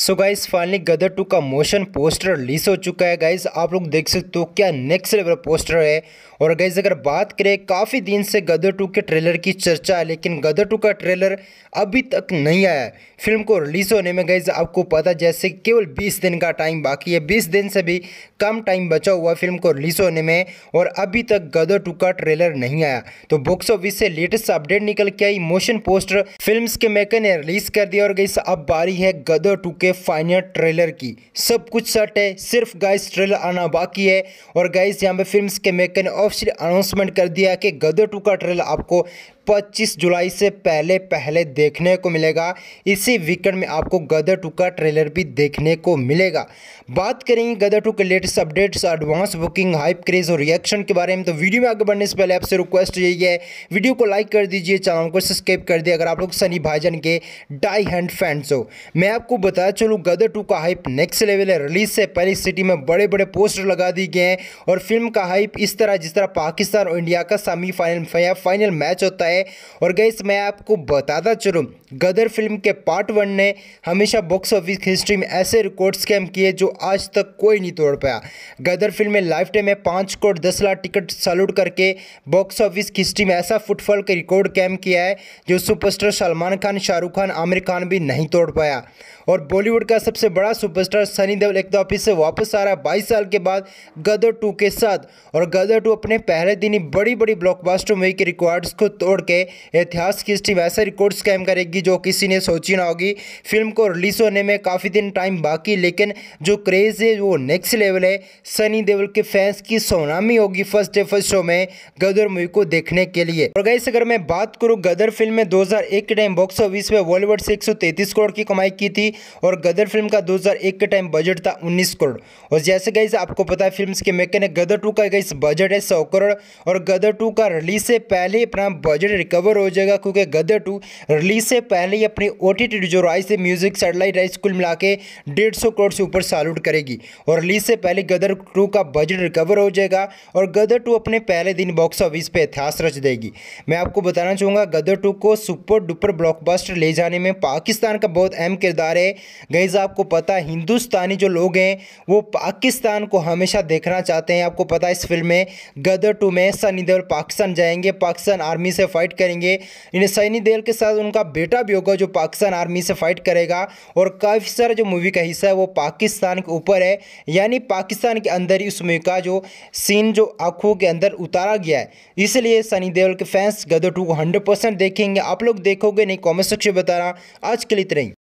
सो guys finally गदर 2 का motion poster release हो चुका है गाइस। आप लोग देख सकते हो क्या नेक्स्ट लेवल पोस्टर है। और गाइस अगर बात करें काफ़ी दिन से गदर 2 के ट्रेलर की चर्चा है, लेकिन गदर 2 का ट्रेलर अभी तक नहीं आया। फिल्म को रिलीज होने में गाइस आपको पता जैसे केवल 20 दिन का टाइम बाकी है, 20 दिन से भी कम टाइम बचा हुआ फिल्म को रिलीज होने में, और अभी तक गदर 2 का ट्रेलर नहीं आया। तो बॉक्स ऑफिस से लेटेस्ट अपडेट निकल के आई, मोशन पोस्टर फिल्म्स के मेकर ने रिलीज कर दिया। और गाइस अब बारी है गदर 2 के फाइनल ट्रेलर की। सब कुछ सेट है, सिर्फ गाइस ट्रेलर आना बाकी है। और गाइस यहाँ पे फिल्म्स के मेकर ने ऑफिशियल अनाउंसमेंट कर दिया कि गदर 2 का ट्रेलर आपको 25 जुलाई से पहले देखने को मिलेगा। इसी वीकेंड में आपको गदर 2 का ट्रेलर भी देखने को मिलेगा। बात करेंगे गदर 2 के latest updates, advance booking, hype, craze और रिएक्शन के बारे में। तो वीडियो में आगे बढ़ने से पहले आपसे रिक्वेस्ट यही है, वीडियो को लाइक कर दीजिए, चैनल को सब्सक्राइब कर दिए अगर आप लोग सनी भाईजान के डाई हैंड फैंस हो। मैं आपको बताया चलूँ गदर 2 का हाइप नेक्स्ट लेवल है। रिलीज से पहले सिटी में बड़े बड़े पोस्टर लगा दिए गए हैं और फिल्म का हाइप इस तरह जिस तरह पाकिस्तान और इंडिया का सेमीफाइनल या फाइनल मैच होता है। और गाइस मैं आपको बताता चलूं गदर फिल्म के पार्ट 1 ने हमेशा बॉक्स ऑफिस हिस्ट्री में ऐसे रिकॉर्ड्स कायम किए जो आज तक कोई नहीं तोड़ पाया। गदर फिल्म में लाइफ टाइम में 5 करोड़ 10 लाख टिकट सैल्यूट करके बॉक्स ऑफिस हिस्ट्री में ऐसा फुटफॉल का रिकॉर्ड कायम किया है जो सुपरस्टार सलमान खान, शाहरुख खान, आमिर खान भी नहीं तोड़ पाया। और बॉलीवुड का सबसे बड़ा सुपरस्टार सनी देओल एक ऑफिस से वापस आ रहा है 22 साल के बाद गदर 2 के साथ। और गदर 2 अपने पहले दिन ही बड़ी बड़ी ब्लॉकबस्टर मूवी के रिकॉर्ड्स को तोड़ के इतिहास की हिस्ट्री में ऐसे रिकॉर्ड्स कायम करेगी जो किसी ने सोची ना होगी। फिल्म को रिलीज होने में काफ़ी दिन टाइम बाकी, लेकिन जो क्रेज है वो नेक्स्ट लेवल है। सनी देओल के फैंस की सोनामी होगी फर्स्ट डे फर्स्ट शो में गदर मूवी को देखने के लिए। और गाइस अगर मैं बात करूँ गदर फिल्म में 2001 के टाइम बॉक्स ऑफिस में बॉलीवुड से 133 करोड़ की कमाई की थी। और गदर फिल्म का 2001 के टाइम बजट था 19 करोड़। और जैसे गाइस आपको पता है फिल्म के मेकर ने गदर 2 का गाइस बजट है 100 करोड़। और गदर 2 का रिलीज से पहले अपना बजट रिकवर हो जाएगा, क्योंकि गदर 2 रिलीज से पहले ही अपने OTT जो राइट्स से म्यूजिक सैटेलाइट राइट्स कुल मिला के 150 करोड़ से ऊपर सैल्यूट करेगी। और रिलीज से पहले गदर 2 का बजट रिकवर हो जाएगा और गदर 2 अपने पहले दिन बॉक्स ऑफिस पे इतिहास रच देगी। मैं आपको बताना चाहूँगा गदर 2 को सुपर डुपर ब्लॉकबस्टर ले जाने में पाकिस्तान का बहुत अहम किरदार है। गाइस आपको पता है हिंदुस्तानी जो लोग हैं वो पाकिस्तान को हमेशा देखना चाहते हैं। आपको पता है इस फिल्म में गदर 2 में सनी देओल पाकिस्तान जाएंगे, पाकिस्तान आर्मी से फाइट करेंगे। इन सनी देओल के साथ उनका बेटा भी होगा जो पाकिस्तान आर्मी से फाइट करेगा। और काफ़ी सारा जो मूवी का हिस्सा है वो पाकिस्तान के ऊपर है, यानी पाकिस्तान के अंदर ही उस मूवी का जो सीन जो आंखों के अंदर उतारा गया है। इसलिए सनी देओल के फैंस गदर 2 को 100% देखेंगे। आप लोग देखोगे नहीं, कॉमेंट सेक्शन में बताना। आज के लिए इतना ही।